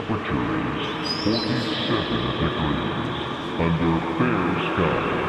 temperature is 47 degrees under fair skies.